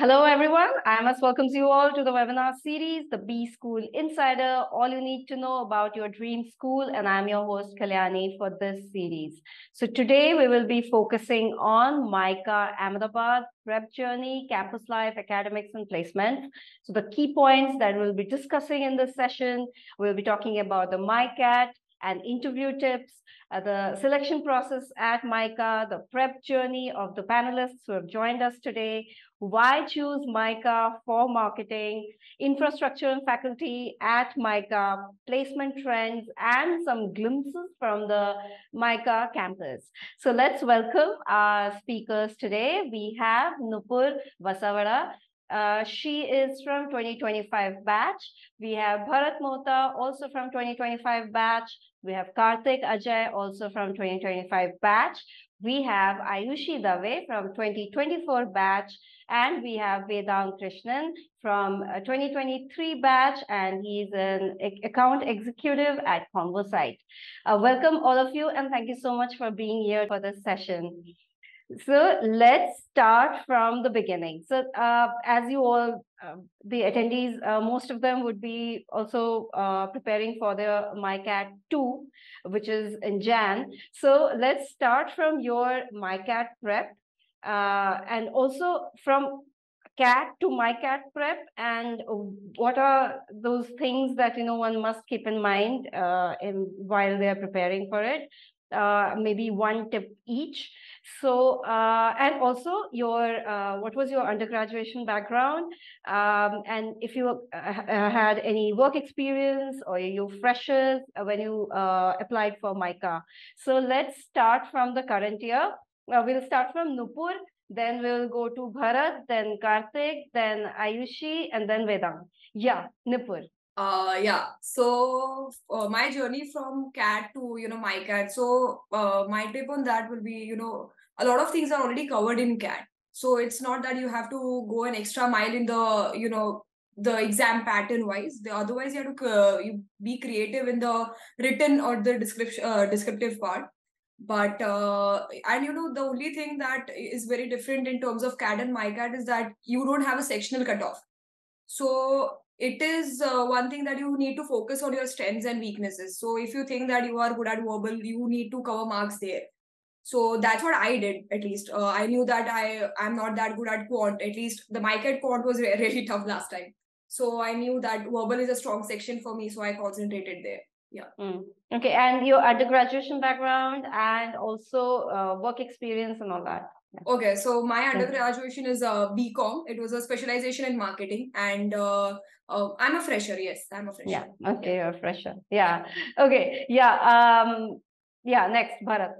Hello everyone, I must welcome you all to the webinar series, The B School Insider, all you need to know about your dream school, and I'm your host Kalyani for this series. So today we will be focusing on MICA Ahmedabad, prep journey, campus life, academics and placement. So the key points that we'll be discussing in this session, we'll be talking about the MICAT and interview tips, the selection process at MICA, the prep journey of the panelists who have joined us today, why choose MICA for marketing, infrastructure and faculty at MICA, placement trends, and some glimpses from the MICA campus. So let's welcome our speakers today. We have Nupur Vasavada. She is from 2025 batch. We have Bharat Mota, also from 2025 batch. We have Karthik Ajay, also from 2025 batch. We have Ayushi Dave from 2024 batch. And we have Vedang Krishnan from 2023 batch, and he's an account executive at ConvoSite. Welcome all of you, and thank you so much for being here for this session. So let's start from the beginning. So as you all, the attendees, most of them would be also preparing for the MICAT 2, which is in Jan. So let's start from your MICAT prep and also from CAT to MICAT prep, and what are those things that, you know, one must keep in mind while they're preparing for it. Maybe one tip each. So and also your what was your undergraduate background, and if you had any work experience or you freshers when you applied for MICA. So let's start from the current year. We'll start from Nupur, then we'll go to Bharat, then Karthik, then Ayushi, and then Vedang. Yeah, Nupur. So my journey from CAT to, you know, MICAT. So my tip on that will be, you know, a lot of things are already covered in CAT. So it's not that you have to go an extra mile in the, you know, the exam pattern wise. Otherwise, you have to be creative in the written or the description, descriptive part. But and you know, the only thing that is very different in terms of CAT and MICAT is that you don't have a sectional cutoff. So it is one thing that you need to focus on your strengths and weaknesses. So if you think that you are good at verbal, you need to cover marks there. So that's what I did, at least. I knew that I'm not that good at quant. At least the MICAT quant was really tough last time. So I knew that verbal is a strong section for me. So I concentrated there. Yeah. Mm. Okay. And your undergraduate background and also work experience and all that. Okay, so my undergraduation is BCOM. It was a specialization in marketing, and I'm a fresher. Yes, I'm a fresher. Yeah. Okay, you're a fresher. Yeah. Okay. Yeah. Yeah. Next, Bharat.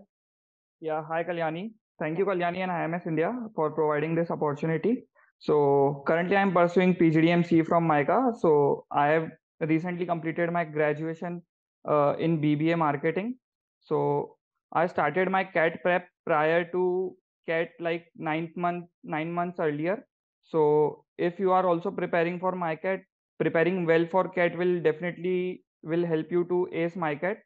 Yeah. Hi, Kalyani. Thank you, Kalyani, and IMS India for providing this opportunity. So currently, I'm pursuing PGDMC from MICA. So I have recently completed my graduation in BBA marketing. So I started my CAT prep prior to CAT like 9 months earlier. So if you are also preparing for MICAT, preparing well for CAT will definitely will help you to ace MICAT,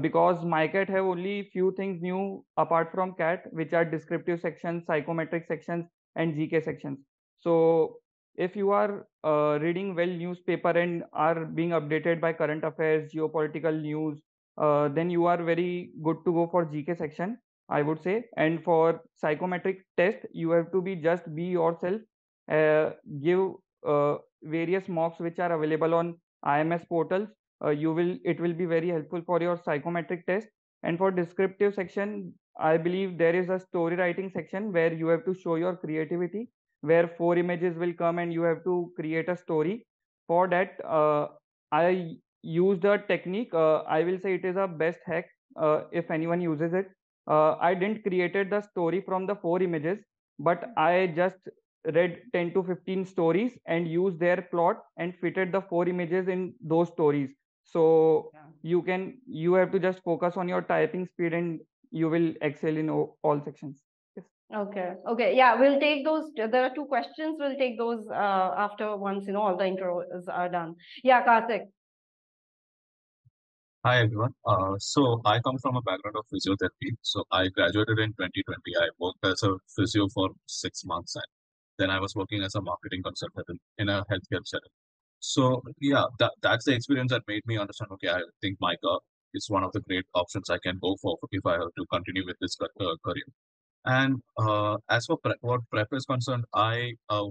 because MICAT have only few things new apart from CAT, which are descriptive sections, psychometric sections, and GK sections. So if you are reading well newspaper and are being updated by current affairs, geopolitical news, then you are very good to go for GK section, I would say. And for psychometric test, you have to be just be yourself, give various mocks which are available on IMS portals. It will be very helpful for your psychometric test. And for descriptive section, I believe there is a story writing section where you have to show your creativity, where 4 images will come and you have to create a story. For that, I used a technique. I will say it is a best hack if anyone uses it. I didn't created the story from the 4 images, but I just read 10 to 15 stories and used their plot and fitted the 4 images in those stories. So yeah, you have to just focus on your typing speed and you will excel in all sections. Yes. Okay. Okay. Yeah. We'll take those. There are 2 questions. We'll take those after once, you know, all the intros are done. Yeah. Karthik. Hi everyone. So I come from a background of physiotherapy. So I graduated in 2020. I worked as a physio for 6 months and Then I was working as a marketing consultant in a healthcare setting. So yeah, that's the experience that made me understand, okay, I think MICA is one of the great options I can go for if I have to continue with this career. And as for what prep is concerned,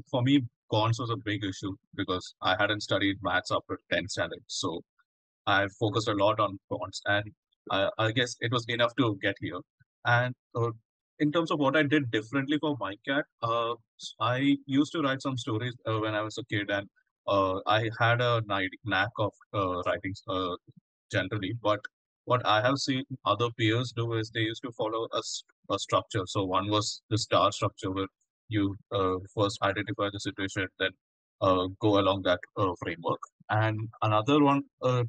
for me, cons was a big issue because I hadn't studied maths after 10th standard. So I focused a lot on cons, and I guess it was enough to get here. And in terms of what I did differently for MICAT, I used to write some stories when I was a kid, and I had a knack of writing generally. But what I have seen other peers do is they used to follow a structure. So one was the star structure, where you first identify the situation, then go along that framework. And another one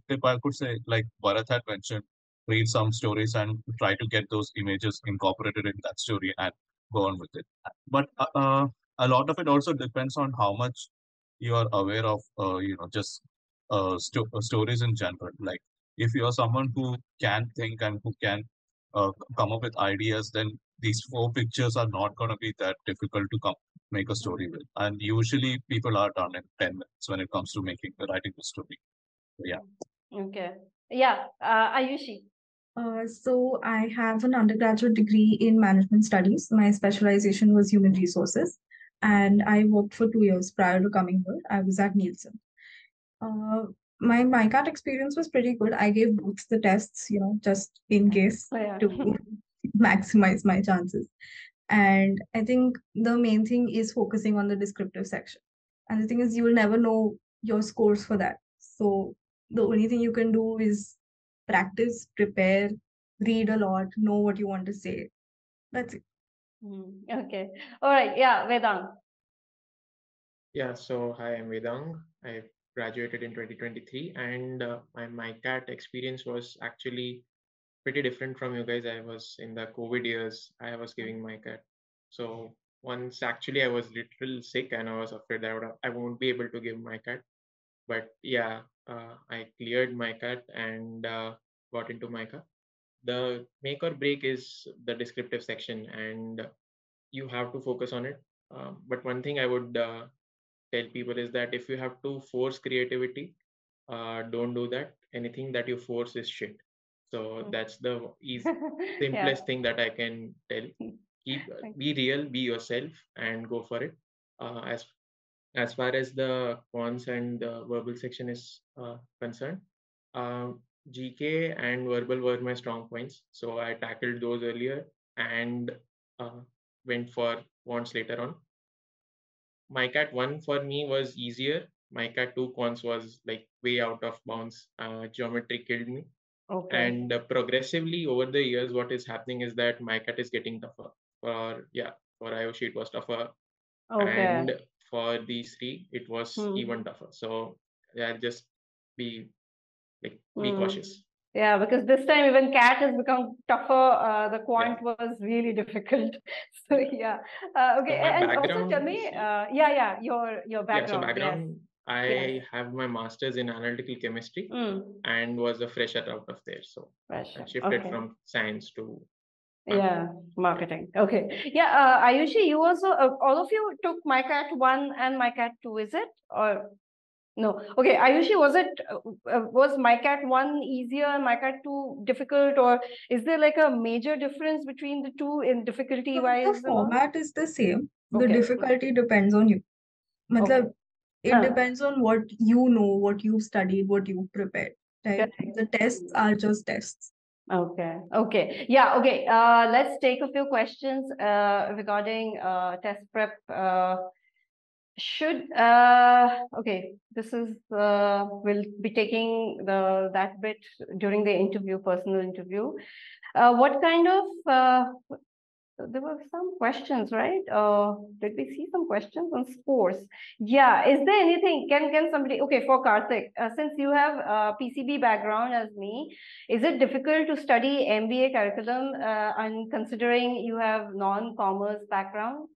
tip I could say, like Bharat had mentioned, read some stories and try to get those images incorporated in that story and go on with it. But a lot of it also depends on how much you are aware of, just stories in general. Like if you are someone who can think and who can come up with ideas, then these 4 pictures are not going to be that difficult to make a story with. And usually people are done in 10 minutes when it comes to writing the story. So, yeah. Okay. Yeah. Ayushi. So I have an undergraduate degree in management studies. My specialization was human resources, and I worked for 2 years prior to coming here. I was at Nielsen. My MICAT experience was pretty good. I gave both the tests, just in case to maximize my chances. And I think the main thing is focusing on the descriptive section. And the thing is, you will never know your scores for that. So the only thing you can do is practice, prepare, read a lot, know what you want to say. That's it. Okay. All right. Yeah, Vedang. Yeah, so hi, I'm Vedang. I graduated in 2023, and my MICAT experience was actually pretty different from you guys. I was in the COVID years, I was giving MICAT. So once actually I was literally sick, and I was afraid that I won't be able to give MICAT. But yeah, I cleared MICAT and got into MICA. The make or break is the descriptive section, and you have to focus on it. But one thing I would tell people is that if you have to force creativity, don't do that. Anything that you force is shit. So that's the simplest thing that I can tell. Be real, be yourself, and go for it. As far as the cons and the verbal section is concerned, GK and verbal were my strong points, so I tackled those earlier and went for cons later on. MICAT 1 for me was easier. MICAT 2 cons was like way out of bounds. Geometry killed me. Okay. And progressively over the years, what is happening is that MICAT is getting tougher. For Ayushi, it was tougher. Okay. And for these 3, it was even tougher. So yeah, just be cautious. Yeah, because this time even CAT has become tougher. The quant was really difficult. So yeah, okay. So and also tell me, your background. Yeah, so background. Yes. I have my master's in analytical chemistry and was a fresher out of there. So I shifted from science to marketing. Okay. Yeah, Ayushi, you also all of you took MICAT 1 and MICAT 2, is it? Or no. Okay, Ayushi, was MICAT 1 easier and MICAT 2 difficult, or is there like a major difference between the two in difficulty-wise? The format is the same. Okay. The difficulty depends on you. It depends on what you know, what you've studied, what you've prepared. Right? Okay. The tests are just tests. Okay. Yeah, okay. Let's take a few questions regarding test prep. This is we'll be taking that bit during the interview, personal interview. What kind of there were some questions, right? Did we see some questions on scores? Yeah, is there anything? Can somebody? Okay, for Karthik, since you have a PCB background as me, is it difficult to study MBA curriculum and considering you have non-commerce background?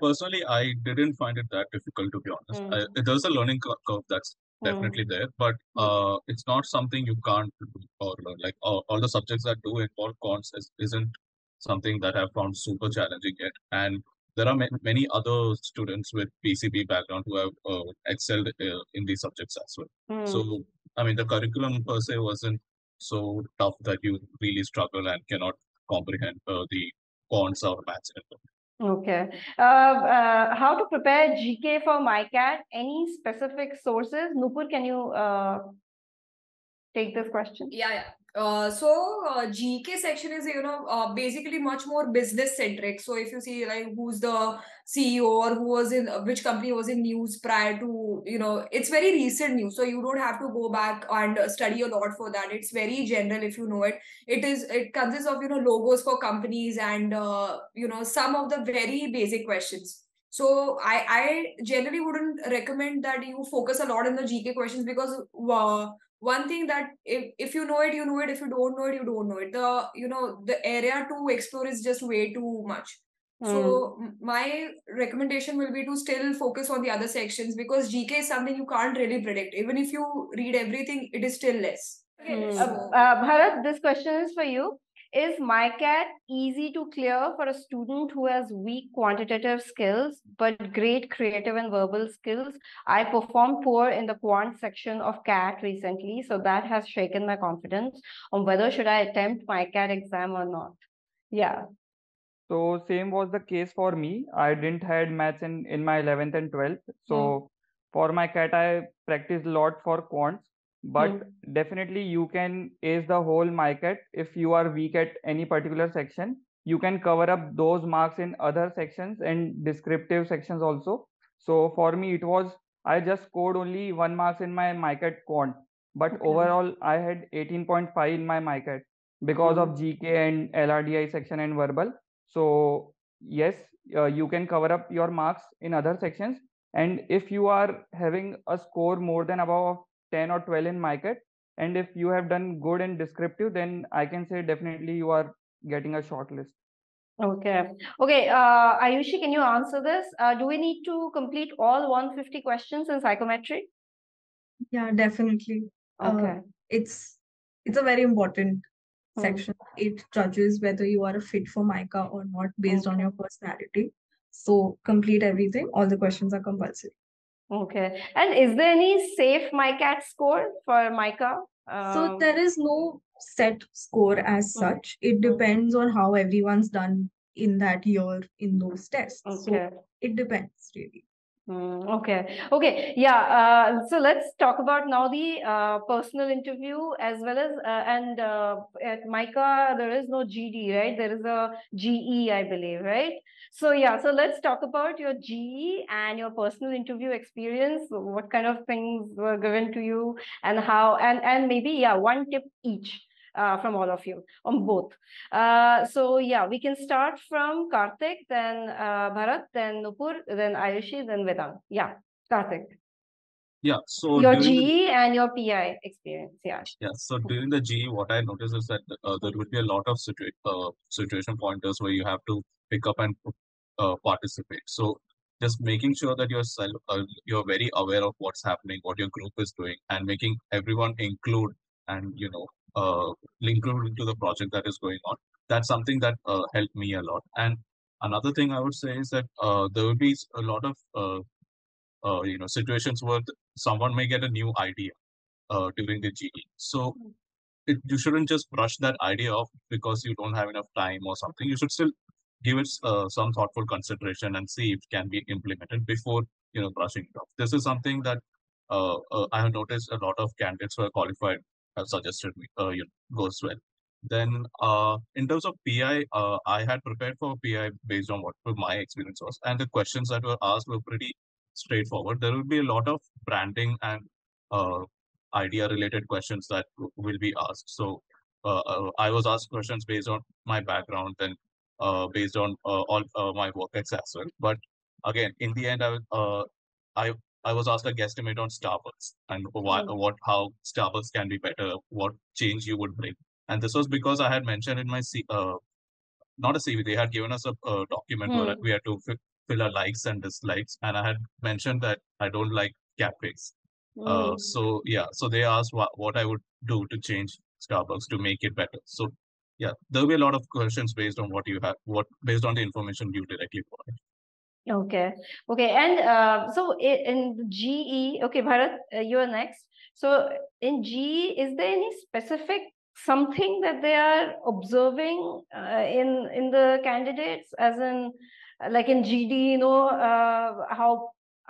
Personally, I didn't find it that difficult, to be honest. There's a learning curve that's definitely there, but it's not something you can't do or learn. Like all the subjects that do involve cons isn't something that I've found super challenging yet. And there are many other students with PCB background who have excelled in these subjects as well. Mm. So, I mean, the curriculum per se wasn't so tough that you really struggle and cannot comprehend the cons or maths. Okay. How to prepare GK for MICAT? Any specific sources? Nupur, can you take this question? Yeah. GK section is, basically much more business centric. So if you see like who's the CEO or who was in which company was in news prior to, it's very recent news. So you don't have to go back and study a lot for that. It's very general if you know it. It consists of, logos for companies and, some of the very basic questions. So I generally wouldn't recommend that you focus a lot on the GK questions because one thing that if you know it, you know it. If you don't know it, you don't know it. The area to explore is just way too much. Mm. So my recommendation will be to still focus on the other sections because GK is something you can't really predict. Even if you read everything, it is still less. Okay. Bharat, this question is for you. Is MICAT easy to clear for a student who has weak quantitative skills but great creative and verbal skills? I performed poor in the quant section of CAT recently, so that has shaken my confidence on whether should I attempt MICAT exam or not. Yeah. So same was the case for me. I didn't had maths in my 11th and 12th. So for my CAT, I practiced a lot for quants. But definitely you can ace the whole MICAT. If you are weak at any particular section, you can cover up those marks in other sections and descriptive sections also. So for me, it was, I just scored only 1 mark in my MICAT quant, but overall I had 18.5 in my MICAT because of GK and LRDI section and verbal. So yes, you can cover up your marks in other sections. And if you are having a score more than above 10 or 12 in MICAT, and if you have done good and descriptive, then I can say definitely you are getting a shortlist. Okay. Okay. Ayushi, can you answer this? Do we need to complete all 150 questions in psychometry? Yeah, definitely. Okay. It's a very important section. It judges whether you are a fit for MICA or not based on your personality. So complete everything. All the questions are compulsory. Okay. And is there any safe MICAT score for MICA? So there is no set score as such. It depends on how everyone's done in that year in those tests. Okay. So it depends really. Okay. Okay. Yeah. So let's talk about now the personal interview as well as, at MICA, there is no GD, right? There is a GE, I believe, right? So yeah, so let's talk about your GE and your personal interview experience. What kind of things were given to you and how, and maybe, yeah, one tip each from all of you on both. So yeah, we can start from Karthik, then Bharat, then Nupur, then Ayushi, then Vedang. Yeah, Karthik. Yeah, so your GE and your PI experience. Yeah. Yeah. So during the GE, what I noticed is that there would be a lot of situation pointers where you have to pick up and participate. So just making sure that yourself you're very aware of what's happening, what your group is doing, and making everyone include and include into the project that is going on. That's something that helped me a lot. And another thing I would say is that there will be a lot of situations where someone may get a new idea during the GE. So you shouldn't just brush that idea off because you don't have enough time or something. You should still give it some thoughtful consideration and see if it can be implemented before brushing it off. This is something that I have noticed a lot of candidates who are qualified have suggested me goes well. Then in terms of PI, I had prepared for PI based on what my experience was, and the questions that were asked were pretty straightforward. There will be a lot of branding and idea-related questions that will be asked. So I was asked questions based on my background and based on all my work as well. But again, in the end, I was asked a guesstimate on Starbucks and how Starbucks can be better, what change you would bring. And this was because I had mentioned in my, not a CV, they had given us a document where we had to fill our likes and dislikes. And I had mentioned that I don't like cafes. So yeah, so they asked what I would do to change Starbucks to make it better. So yeah, there'll be a lot of questions based on what you have, based on the information you directly provide. Okay. Okay. And so in GE, okay, Bharat, you are next. So in GE, is there any specific something that they are observing in the candidates, as in like in GD, you know,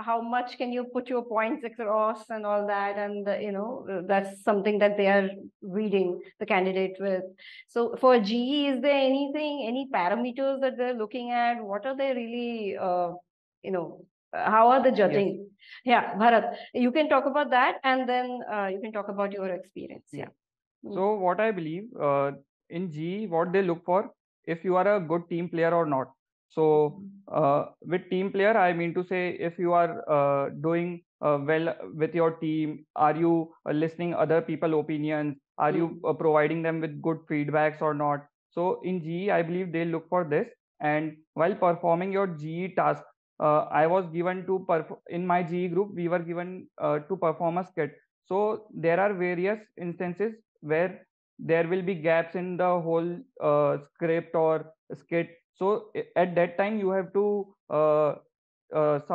how much can you put your points across and all that, and you know, that's something that they are reading the candidate with. So for GE, is there anything, any parameters that they're looking at? What are they really, you know, how are they judging? Yes. Yeah, Bharat, you can talk about that, and then you can talk about your experience. Yeah. So what I believe in GE, what they look for, if you are a good team player or not. So with team player, I mean to say, if you are doing well with your team, are you listening other people's opinions? Are you providing them with good feedbacks or not? So in GE, I believe they look for this. And while performing your GE task, I was given to perform, in my GE group, we were given to perform a skit. So there are various instances where there will be gaps in the whole script or skit. So at that time, you have to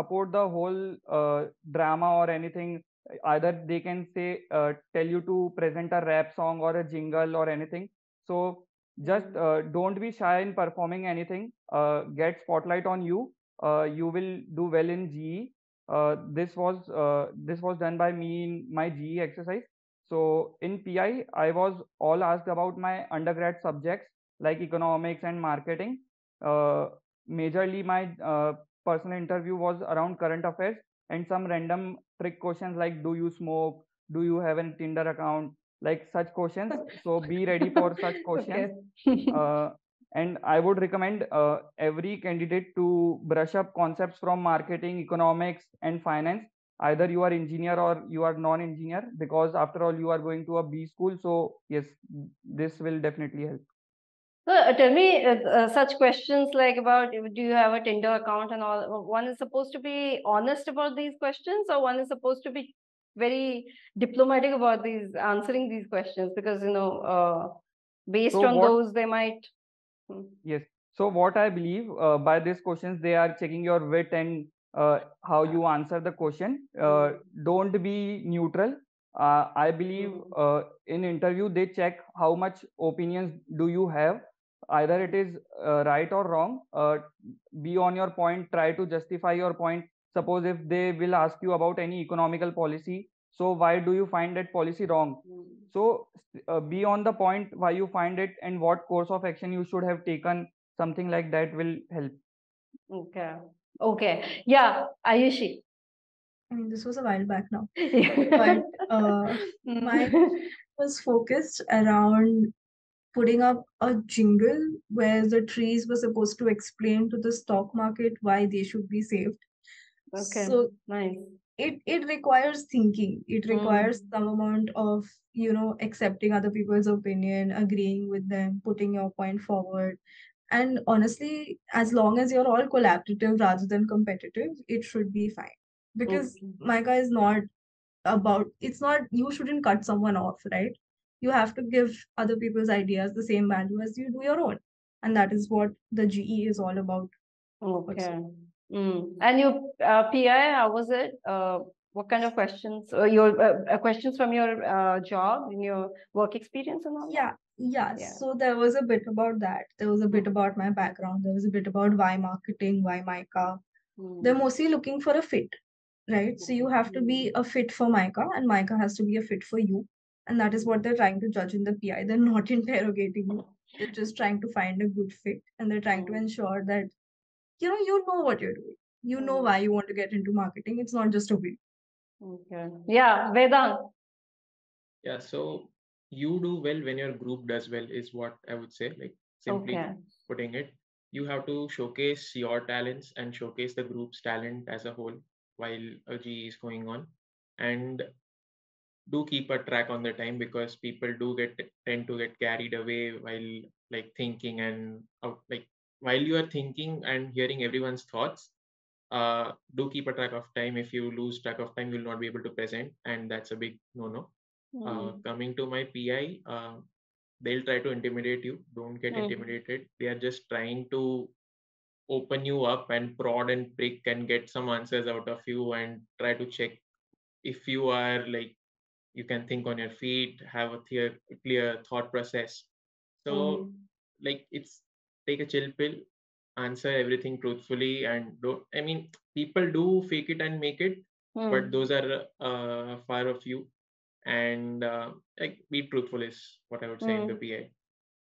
support the whole drama or anything. Either they can say, tell you to present a rap song or a jingle or anything. So just don't be shy in performing anything. Get spotlight on you. You will do well in GE. This was done by me in my GE exercise. So in PI, I was all asked about my undergrad subjects like economics and marketing. Majorly my personal interview was around current affairs and some random trick questions like, do you smoke, do you have a Tinder account, like such questions. So be ready for such questions. Okay. And I would recommend every candidate to brush up concepts from marketing, economics and finance. Either you are engineer or you are non-engineer, because after all you are going to a B school. So yes, this will definitely help. So tell me such questions like about, do you have a Tinder account and all, one is supposed to be honest about these questions, or one is supposed to be very diplomatic about these, answering these questions, because, you know, based on those, they might. Yes. So what I believe by these questions, they are checking your wit and how you answer the question. Don't be neutral. I believe in interview, they check how much opinions do you have. Either it is right or wrong, be on your point, try to justify your point. Suppose if they will ask you about any economical policy, so why do you find that policy wrong? So be on the point why you find it and what course of action you should have taken, something like that will help. Okay. Okay. Yeah. Ayushi. I mean, this was a while back now, but mine was focused around putting up a jingle where the trees were supposed to explain to the stock market why they should be saved. Okay, so nice. It requires thinking. It requires some amount of, you know, accepting other people's opinion, agreeing with them, putting your point forward. And honestly, as long as you're all collaborative rather than competitive, it should be fine. Because MICA is not about, it's not, you shouldn't cut someone off, right? You have to give other people's ideas the same value as you do your own. And that is what the GE is all about. Okay. And your PI, how was it? What kind of questions, questions from your job, in your work experience and all? Yeah. So there was a bit about that. There was a bit about my background. There was a bit about why marketing, why MICA. They're mostly looking for a fit. Right. So you have to be a fit for MICA and MICA has to be a fit for you. And that is what they're trying to judge in the PI. They're not interrogating you. They're just trying to find a good fit. And they're trying to ensure that, you know what you're doing. You know why you want to get into marketing. It's not just a win. Okay. Yeah. Vedang. Yeah. So you do well when your group does well is what I would say. Like simply putting it, you have to showcase your talents and showcase the group's talent as a whole while a GE is going on, and do keep a track on the time, because people do tend to get carried away while like thinking and while you are thinking and hearing everyone's thoughts. Do keep a track of time. If you lose track of time, you'll not be able to present, and that's a big no-no. Coming to my PI, they'll try to intimidate you. Don't get intimidated. They are just trying to open you up and prod and prick and get some answers out of you and try to check if you are like, you can think on your feet, have a clear thought process. So like, it's take a chill pill, answer everything truthfully, and don't, I mean, people do fake it and make it, but those are far of you. And like, be truthful is what I would say in the PI.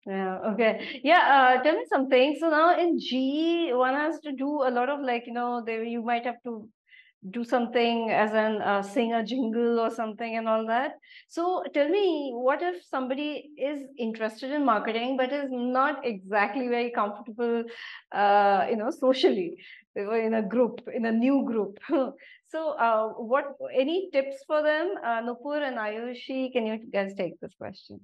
Yeah, okay. Yeah, tell me something. So now in GE, one has to do a lot of like, you know, you might have to do something as an sing a jingle or something and all that. So tell me, what if somebody is interested in marketing but is not exactly very comfortable, you know, socially? They were in a group, in a new group. So what, any tips for them? Nupur and Ayushi, can you guys take this question?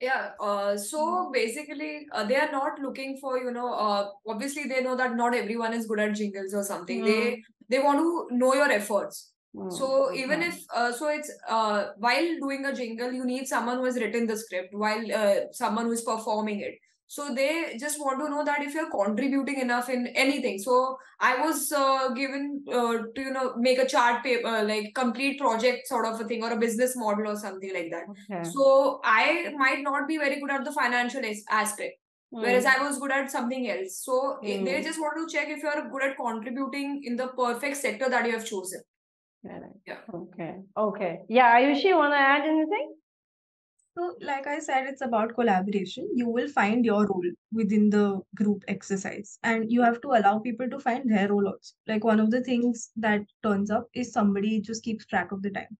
Yeah, so basically they are not looking for, you know, obviously they know that not everyone is good at jingles or something. They want to know your efforts. So even if, so it's, while doing a jingle, you need someone who has written the script, while someone who is performing it. So they just want to know that if you're contributing enough in anything. So I was given to, you know, make a chart paper, like complete project sort of a thing, or a business model or something like that. Okay. So I might not be very good at the financial aspect, whereas I was good at something else. So they just want to check if you're good at contributing in the perfect sector that you have chosen. Yeah. Okay. Okay. Yeah. Ayushi, you want to add anything? So like I said, it's about collaboration. You will find your role within the group exercise, and you have to allow people to find their role also. Like one of the things that turns up is somebody just keeps track of the time,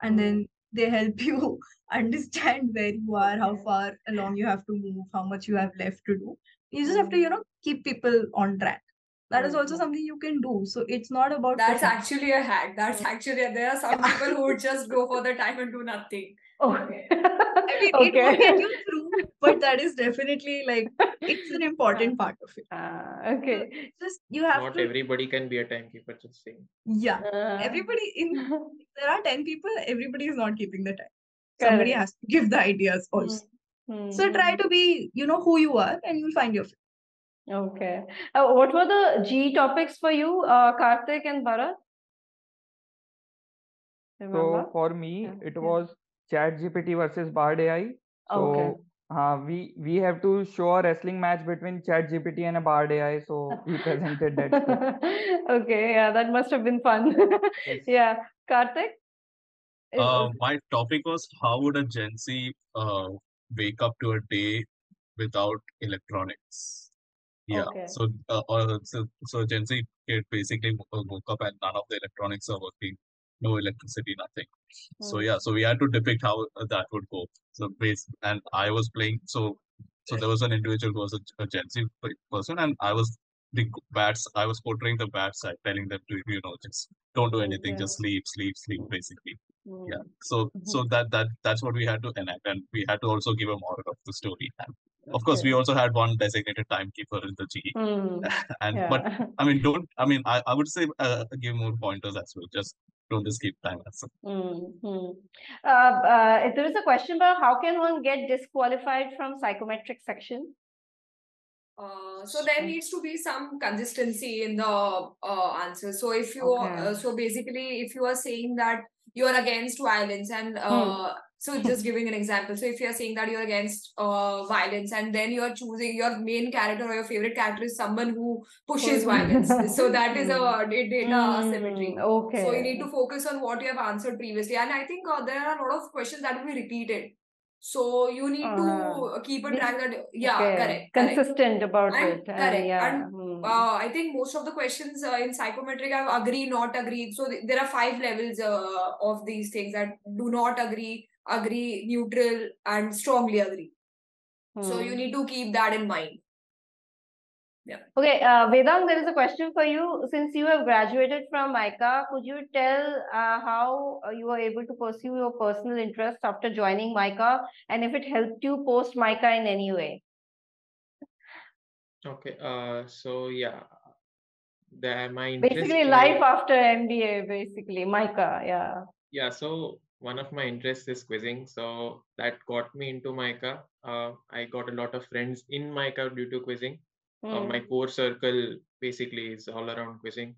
and then they help you understand where you are, how far along you have to move, how much you have left to do. You just have to, you know, keep people on track. That is also something you can do. So it's not about... That's actually a hack. That's actually... There are some people who just go for the time and do nothing. Okay. I mean, it will get you through, but that is definitely like... It's an important part of it. Okay. Just you have not to... everybody can be a timekeeper, just saying. Yeah. Everybody in... There are 10 people. Everybody is not keeping the time. Somebody has to give the ideas also. So try to be, you know, who you are, and you'll find your... Okay. What were the GE topics for you, Karthik and Bharat? Remember? So for me, it was ChatGPT versus Bard AI. So we have to show a wrestling match between ChatGPT and a Bard AI. So we presented that. Okay. Yeah, that must have been fun. Yeah. Karthik? My topic was, how would a Gen Z wake up to a day without electronics? Yeah, okay. So Gen Z kid basically woke up and none of the electronics are working, no electricity, nothing. So yeah, so we had to depict how that would go. So and I was playing, so there was an individual who was a Gen Z person, and I was portraying the bad side, telling them to, you know, just don't do anything, just sleep, basically. Yeah, so that's what we had to enact, and we had to also give a moral of the story. And of course, we also had one designated timekeeper in the GE. And but I mean, I would say give more pointers as well. Just don't just keep time as well. If there is a question about how can one get disqualified from psychometric section? So there needs to be some consistency in the answer. So if you so basically, if you are saying that you are against violence and so just giving an example. So if you are saying that you're against violence, and then you're choosing your main character or your favorite character is someone who pushes violence. So that is a data asymmetry. Okay. So you need to focus on what you have answered previously. And I think there are a lot of questions that will be repeated. So you need to keep a track that, consistent about it. Correct. Yeah. And I think most of the questions in psychometric are agree, not agree. So there are 5 levels of these things, that do not agree, agree, neutral, and strongly agree. So you need to keep that in mind. Yeah. Okay, Vedang, there is a question for you. Since you have graduated from MICA, could you tell how you were able to pursue your personal interests after joining MICA, and if it helped you post MICA in any way? Okay, so yeah, basically life after MBA, basically MICA, yeah. So one of my interests is quizzing, so that got me into MICA. I got a lot of friends in MICA due to quizzing. My core circle basically is all around quizzing.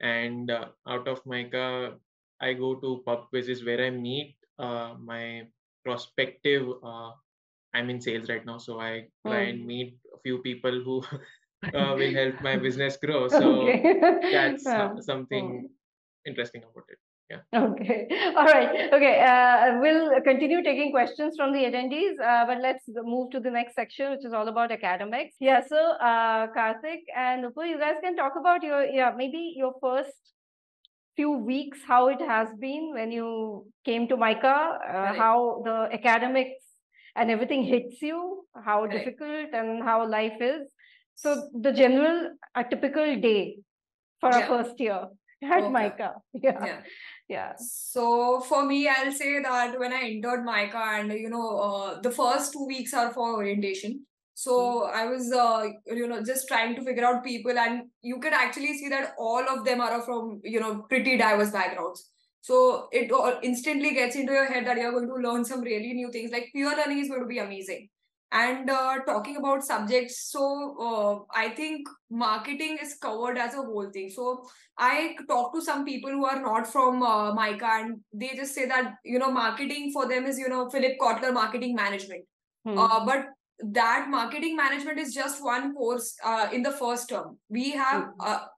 And out of MICA, I go to pub quizzes where I meet my prospective, I'm in sales right now, so I try and meet a few people who will help my business grow. So that's something interesting about it. Yeah. Okay. All right. Okay. We'll continue taking questions from the attendees, but let's move to the next section, which is all about academics. Yeah. So, Karthik and Nupur, you guys can talk about your, maybe your first few weeks, how it has been when you came to MICA, how the academics and everything hits you, how difficult and how life is. So, the general, a typical day for our first year. At MICA. So for me, I'll say that when I entered MICA, and the first 2 weeks are for orientation. So I was, just trying to figure out people, and you can actually see that all of them are from, pretty diverse backgrounds. So it all instantly gets into your head that you're going to learn some really new things. Like peer learning is going to be amazing. And talking about subjects, so I think marketing is covered as a whole thing. So I talk to some people who are not from MICA, and they just say that, marketing for them is, Philip Kotler marketing management. But that marketing management is just one course in the first term. We have a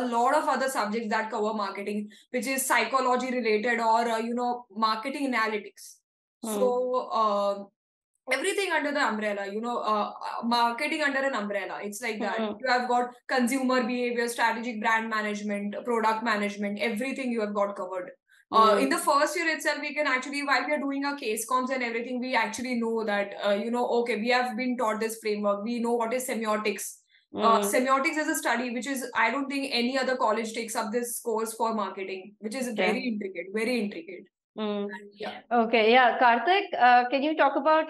lot of other subjects that cover marketing, which is psychology related or, marketing analytics. So, everything under the umbrella, marketing under an umbrella. It's like that. You have got consumer behavior, strategic brand management, product management, everything you have got covered. In the first year itself, we can actually, while we are doing our case comms and everything, we actually know that, okay, we have been taught this framework. We know what is semiotics. Semiotics is a study, which is, I don't think any other college takes up this course for marketing, which is very intricate, very intricate. Okay. Yeah. Karthik, can you talk about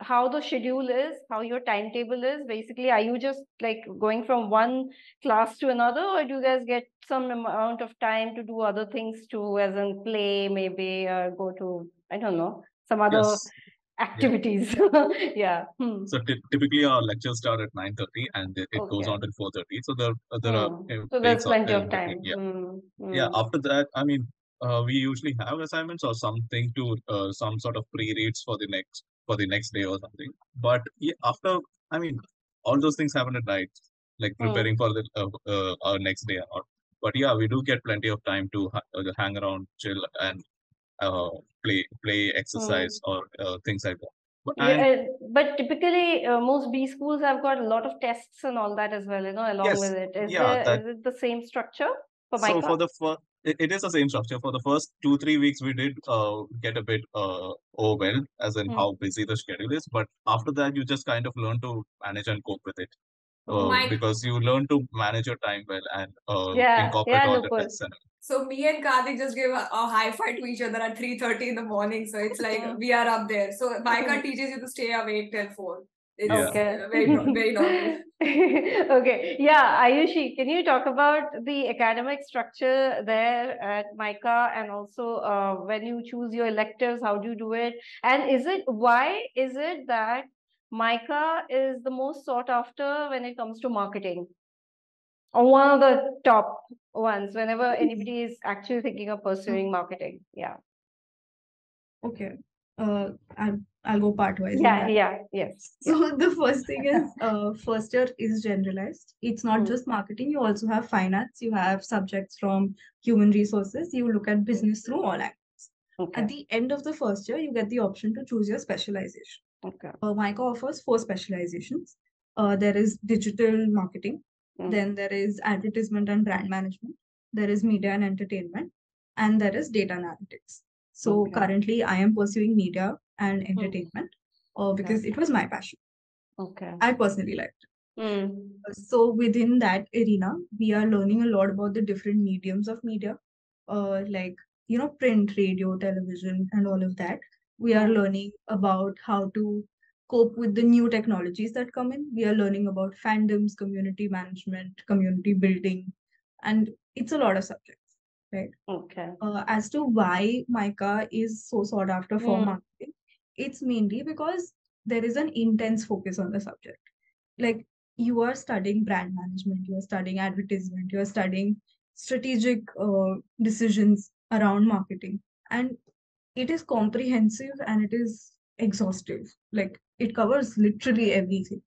how the schedule is, how your timetable is? Basically, are you just like going from one class to another, or do you guys get some amount of time to do other things too, as in play, maybe go to, I don't know, some other activities? So typically our lectures start at 9:30 and it goes on till 4:30. So there's plenty of time. After that, I mean, we usually have assignments or something to some sort of pre-reads for the next day or something. But after, I mean, all those things happen at night, like preparing for the our next day. But yeah, we do get plenty of time to hang around, chill, and play, exercise, or things like that. But typically, most B schools have got a lot of tests and all that as well. Along with it, is it the same structure for MICA? So for the first. It is the same structure. For the first 2-3 weeks, we did get a bit overwhelmed as in how busy the schedule is. But after that, you just kind of learn to manage and cope with it because you learn to manage your time well and incorporate all the tests. So me and Karthik just gave a high five to each other at 3:30 in the morning. So it's like we are up there. So MICA teaches you to stay awake till 4. It's very normal. Ayushi, can you talk about the academic structure there at MICA, and also when you choose your electives, how do you do it? And why is it that MICA is the most sought after when it comes to marketing? Or one of the top ones whenever anybody is actually thinking of pursuing marketing. Yeah. Okay. I'll go part wise. So the first thing is, first year is generalized. It's not just marketing. You also have finance. You have subjects from human resources. You look at business through all angles. Okay. At the end of the first year, you get the option to choose your specialization. Okay. MICA offers 4 specializations. There is digital marketing. Then there is advertisement and brand management. There is media and entertainment, and there is data analytics. So currently I am pursuing media and entertainment because it was my passion. I personally liked it. So within that arena, we are learning a lot about the different mediums of media, like, print, radio, television, and all of that. We are learning about how to cope with the new technologies that come in. We are learning about fandoms, community management, community building, and it's a lot of subjects. Right. Okay. As to why MICA is so sought after for marketing, it's mainly because there is an intense focus on the subject. like you are studying brand management, you are studying advertisement, you are studying strategic decisions around marketing, and it is comprehensive and it is exhaustive. Like it covers literally everything.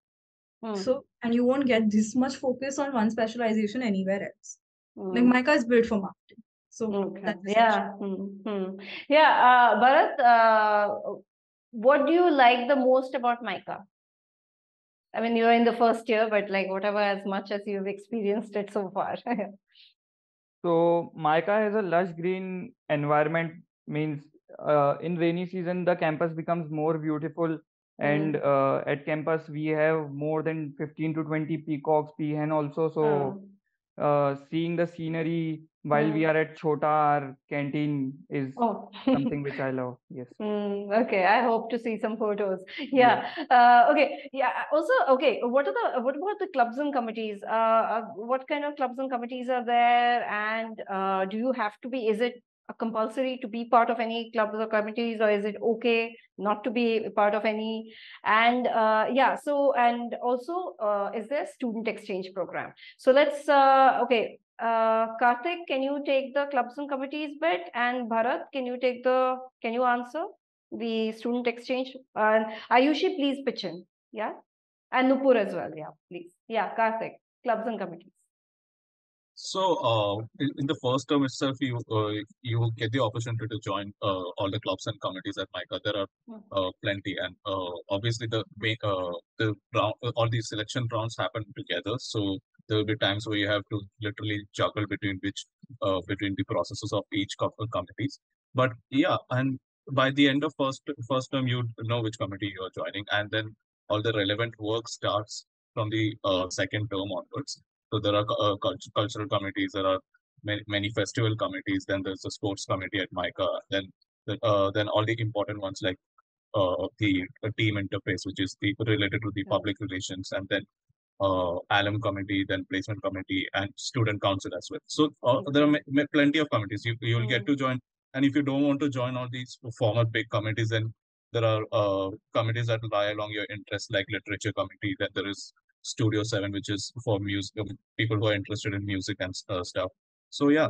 So, and you won't get this much focus on one specialization anywhere else. Like MICA is built for marketing. So that's Bharat, what do you like the most about MICA? I mean, you're in the first year, but like whatever, as much as you've experienced it so far. So MICA has a lush green environment, means in rainy season, the campus becomes more beautiful. And at campus, we have more than 15 to 20 peacocks, peahen also. So seeing the scenery while we are at Chota, our canteen is something which I love. Yes. Okay. I hope to see some photos. Also, what about the clubs and committees? What kind of clubs and committees are there? And do you have to be, is it compulsory to be part of any clubs or committees, or is it okay not to be part of any? And so, and also is there student exchange program? So let's Karthik, can you take the clubs and committees bit, and Bharat, can you take the, can you answer the student exchange? And Ayushi, please pitch in. Yeah, and Nupur as well. Yeah, please. Yeah, Karthik, clubs and committees. So in the first term itself, you will get the opportunity to join all the clubs and committees at MICA. There are plenty, and obviously the round, all these selection rounds happen together. So there will be times where you have to literally juggle between which between the processes of each couple committees. But yeah, and by the end of first term, you know which committee you are joining, and then all the relevant work starts from the second term onwards. So there are cultural committees, there are many festival committees, then there's the sports committee at MICA, then all the important ones like the team interface, which is the, related to the public relations, and then alum committee, then placement committee, and student council as well. So there are plenty of committees. You'll get to join. And if you don't want to join all these formal big committees, then there are committees that lie along your interests, like literature committee, then there is Studio 7, which is for music, people who are interested in music and stuff. So yeah,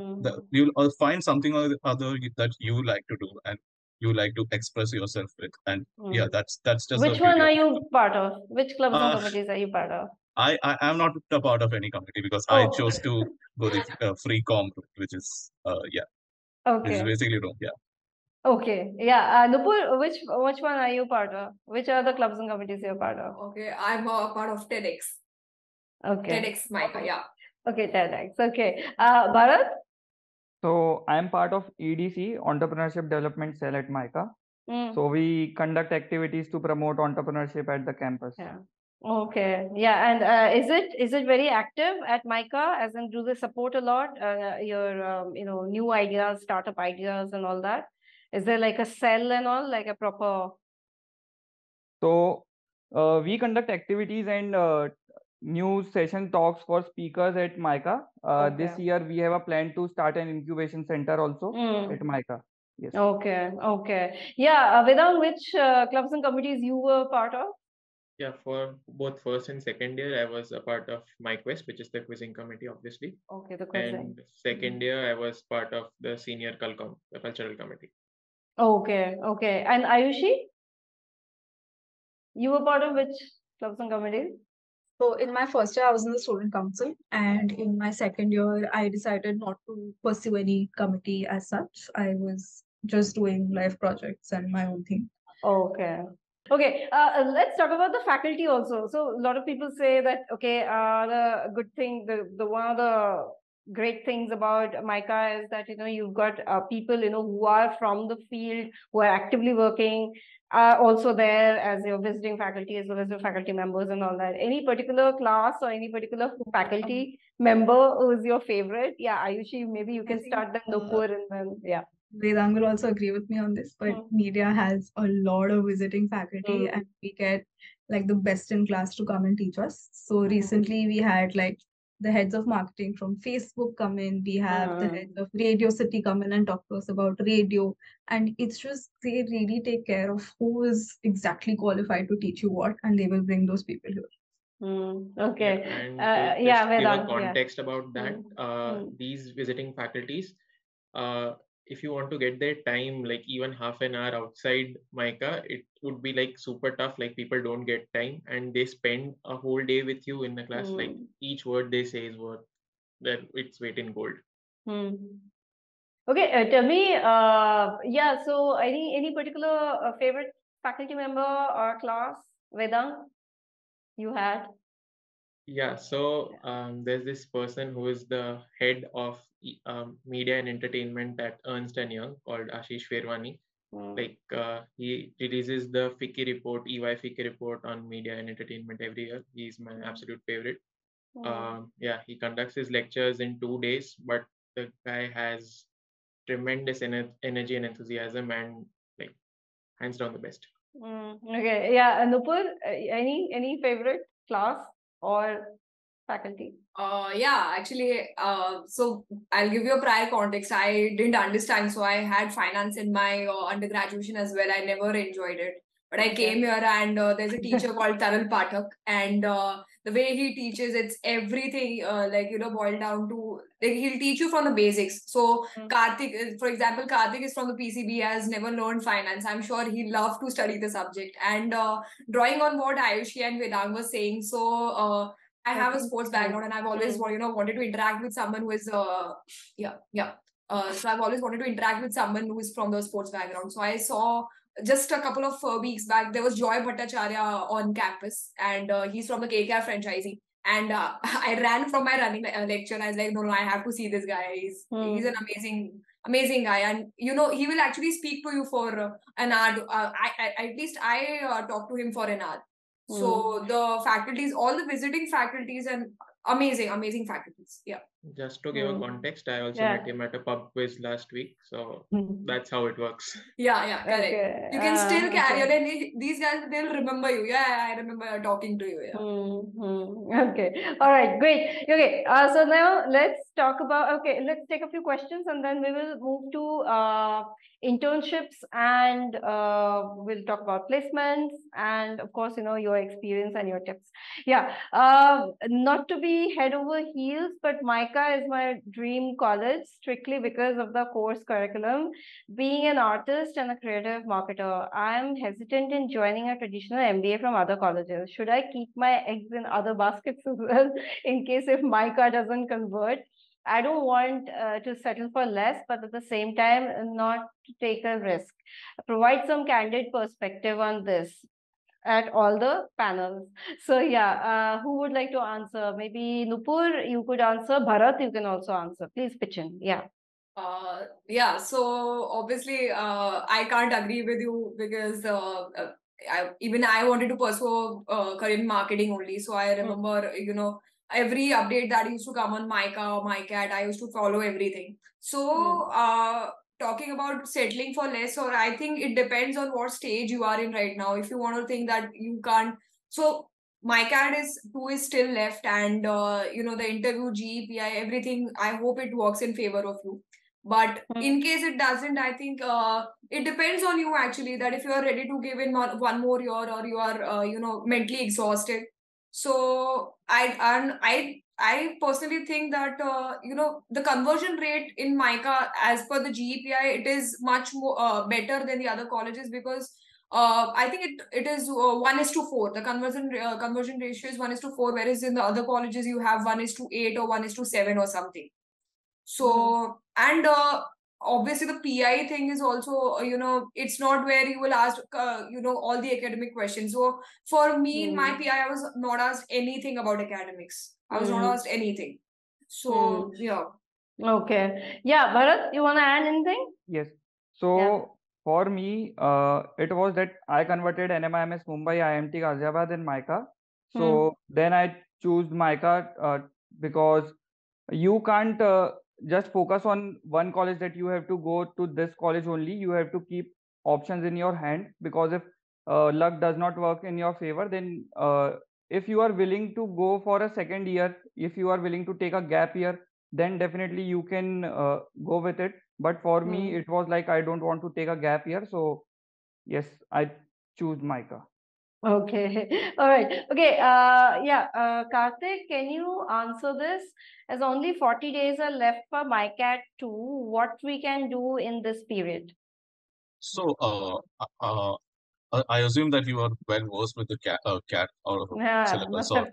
you'll find something or other that you like to do and you like to express yourself with. And yeah, that's just. Which one are you part of? Which clubs and committees are you part of? I am not a part of any committee because I chose to go the free com, which is which is basically Nupur, which one are you part of? Which are the clubs and committees you're part of? Okay, I'm a part of TEDx. Okay. TEDx, MICA, yeah. Okay, TEDx. Okay. Bharat? So I'm part of EDC, Entrepreneurship Development Cell at MICA. So we conduct activities to promote entrepreneurship at the campus. Yeah. Okay. Yeah. And is it very active at MICA? As in, do they support a lot your new ideas, startup ideas, and all that? Is there like a cell and all, like a proper? So we conduct activities and new session talks for speakers at MICA. This year we have a plan to start an incubation center also at MICA. Yes. Okay. Okay. Yeah. Vedang, which clubs and committees you were part of? Yeah, for both first and second year, I was a part of MyQuest, which is the quizzing committee, obviously. Okay. The quizzing. And second year, I was part of the senior Culcom, the cultural committee. Okay, okay. And Ayushi, you were part of which clubs and committees? So in my first year, I was in the student council, and in my second year, I decided not to pursue any committee as such. I was just doing life projects and my own thing. Okay. Okay, let's talk about the faculty also. So a lot of people say that, okay, the good thing, the one of the great things about MICA is that, you know, you've got people, you know, who are from the field, who are actively working, are also there as your visiting faculty, as well as your faculty members and all that. Any particular class or any particular faculty member who is your favorite? Yeah, Ayushi, maybe you can start the Nupur and then, yeah. Vedang will also agree with me on this, but media has a lot of visiting faculty and we get like the best in class to come and teach us. So recently we had like the heads of marketing from Facebook come in. We have the heads of Radio City come in and talk to us about radio. And it's just, they really take care of who is exactly qualified to teach you what, and they will bring those people here. Okay. Yeah, and Vedang, give a context about that. These visiting faculties, if you want to get their time, like even half an hour outside MICA, it would be like super tough. Like people don't get time, and they spend a whole day with you in the class. Like each word they say is worth that its weight in gold. Okay, tell me, so any particular favorite faculty member or class, Vedang, you had? Yeah, so there's this person who is the head of media and entertainment at Ernst & Young called Ashish Veerwani. Like he releases the FICCI report, EY FICCI report on media and entertainment every year. He's my absolute favorite. He conducts his lectures in 2 days, but the guy has tremendous energy and enthusiasm, and like hands down the best. Okay, yeah, Nupur, any favorite class or faculty? So I'll give you a prior context. I didn't understand, so I had finance in my undergraduate as well. I never enjoyed it, but I came here and there's a teacher called Taral Pathak, and the way he teaches, it's everything boiled down to, like, he'll teach you from the basics. So Karthik, for example, Karthik is from the PCB, has never learned finance. I'm sure he loved to study the subject. And drawing on what Ayushi and Vedang were saying, so I have a sports background, and I've always wanted to interact with someone who is from the sports background. So I saw, just a couple of weeks back, there was Joy Bhattacharya on campus, and he's from the KKR franchisee. And I ran from my running lecture, and I was like, no, I have to see this guy. He's an amazing guy. And, he will actually speak to you for an hour. I talked to him for an hour. So the faculties, all the visiting faculties, and amazing faculties. Yeah. Just to give a context, I also met him at a pub quiz last week, so that's how it works. Yeah, correct. Okay. You can still carry on, and these guys, they'll remember you. Yeah, I remember talking to you. Yeah. Okay. All right. Great. Okay. So now let's talk about. Okay, let's take a few questions, and then we will move to internships, and we'll talk about placements, and of course, your experience and your tips. Yeah. Not to be head over heels, but MICA is my dream college, strictly because of the course curriculum. Being an artist and a creative marketer, I am hesitant in joining a traditional MBA from other colleges. Should I keep my eggs in other baskets as well, in case if MICA doesn't convert? I don't want to settle for less, but at the same time, not to take a risk. Provide some candid perspective on this at all the panels. So who would like to answer? Maybe Nupur, you could answer. Bharat, you can also answer. Please pitch in. So obviously I can't agree with you, because I wanted to pursue career in marketing only. So I remember every update that used to come on MICA or MICAT, I used to follow everything. So talking about settling for less, or I think it depends on what stage you are in right now. If you want to think that you can't, so MICAT is still left, and the interview, GE, PI, everything, I hope it works in favor of you. But in case it doesn't, I think it depends on you actually, that if you are ready to give in one more year, or you are mentally exhausted. So I personally think that, the conversion rate in MICA as per the GEPI, it is much more better than the other colleges, because I think it is 1:4. The conversion ratio is 1:4, whereas in the other colleges you have 1:8 or 1:7 or something. So, and obviously the PI thing is also, it's not where you will ask, all the academic questions. So for me, in my PI, I was not asked anything about academics. I was not asked anything. So, Okay. Yeah, Bharat, you want to add anything? Yes. So, for me, it was that I converted NMIMS Mumbai, IMT Ghaziabad, and MICA. So, then I chose MICA because you can't just focus on one college, that you have to go to this college only. You have to keep options in your hand, because if luck does not work in your favor, then... if you are willing to go for a second year, if you are willing to take a gap year, then definitely you can go with it. But for me, it was like, I don't want to take a gap year. So yes, I choose MICA. Okay. All right. Okay. Karthik, can you answer this? As only 40 days are left for MICAT 2, what we can do in this period? So, I assume that you are well versed with the CAT or syllabus. So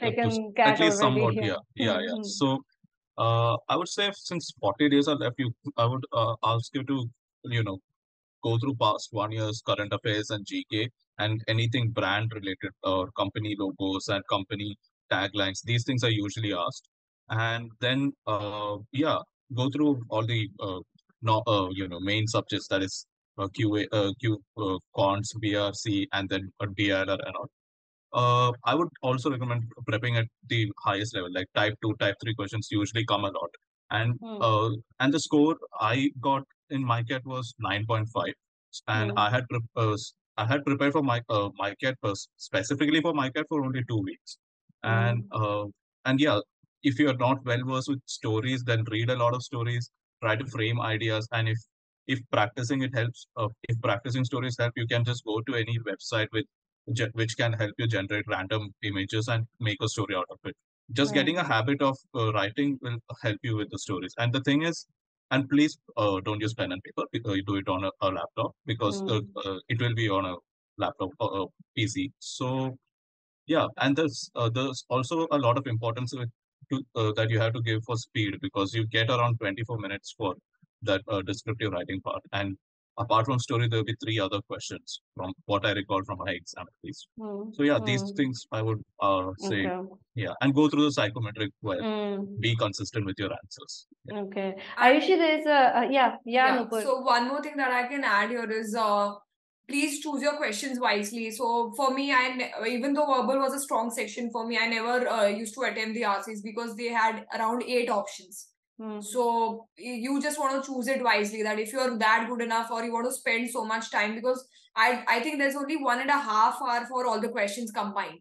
at least somewhat, here. Yeah. So, I would say since 40 days are left, I would ask you to, go through past 1 year's current affairs and GK and anything brand related or company logos and company taglines. These things are usually asked. And then, go through all the, main subjects, that is QA, Quants, BRC, and then DILR and all. I would also recommend prepping at the highest level, like type 2, type 3 questions usually come a lot. And and the score I got in MICAT was 9.5, and I had prepared for my MICAT specifically for MICAT for only 2 weeks, and if you are not well versed with stories, then read a lot of stories, try to frame ideas, and if practicing it helps, if practicing stories help, you can just go to any website which can help you generate random images and make a story out of it. Just getting a habit of writing will help you with the stories. And the thing is, and please don't use pen and paper, because you do it on a laptop, because it will be on a laptop or a PC. So, and there's also a lot of importance that you have to give for speed, because you get around 24 minutes for that descriptive writing part. And apart from story, there will be 3 other questions from what I recall from my exam, at least. So these things I would say, and go through the psychometric well. Be consistent with your answers. Yeah. Okay. Ayushi, there's Nupur. So one more thing that I can add here is, please choose your questions wisely. So for me, even though verbal was a strong section for me, I never used to attempt the RCs because they had around 8 options. So you just want to choose it wisely, that if you're that good enough or you want to spend so much time, because I think there's only 1.5 hours for all the questions combined.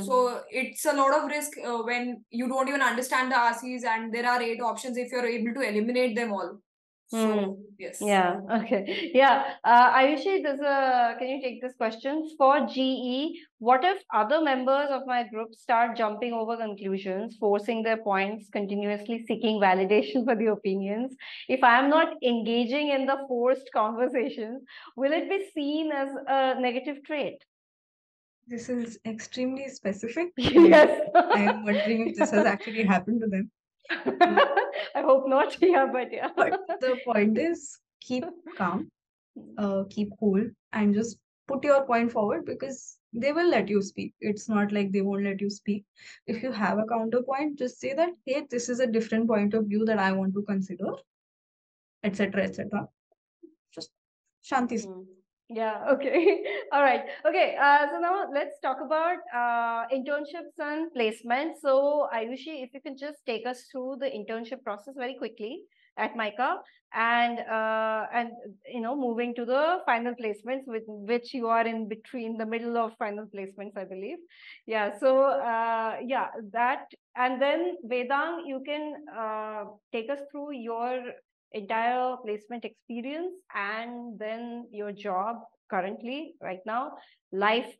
So it's a lot of risk when you don't even understand the RCs and there are 8 options if you're able to eliminate them all. So, yes. Yeah. Okay. Yeah. Ayushi, can you take this question? For GE, what if other members of my group start jumping over conclusions, forcing their points, continuously seeking validation for the opinions? If I am not engaging in the forced conversations, will it be seen as a negative trait? This is extremely specific. Yes. I'm wondering if this has actually happened to them. I hope not, but the point is, keep calm, keep cool, and just put your point forward, because they will let you speak. It's not like they won't let you speak. If you have a counterpoint, just say that, hey, this is a different point of view that I want to consider, etc. Just shanti. Yeah. Okay. All right. Okay. So now let's talk about internships and placements. So Ayushi, if you can just take us through the internship process very quickly at MICA, and moving to the final placements, with which you are in between the middle of final placements, I believe. Yeah. So that, and then Vedang, you can take us through your entire placement experience, and then your job currently, right now, life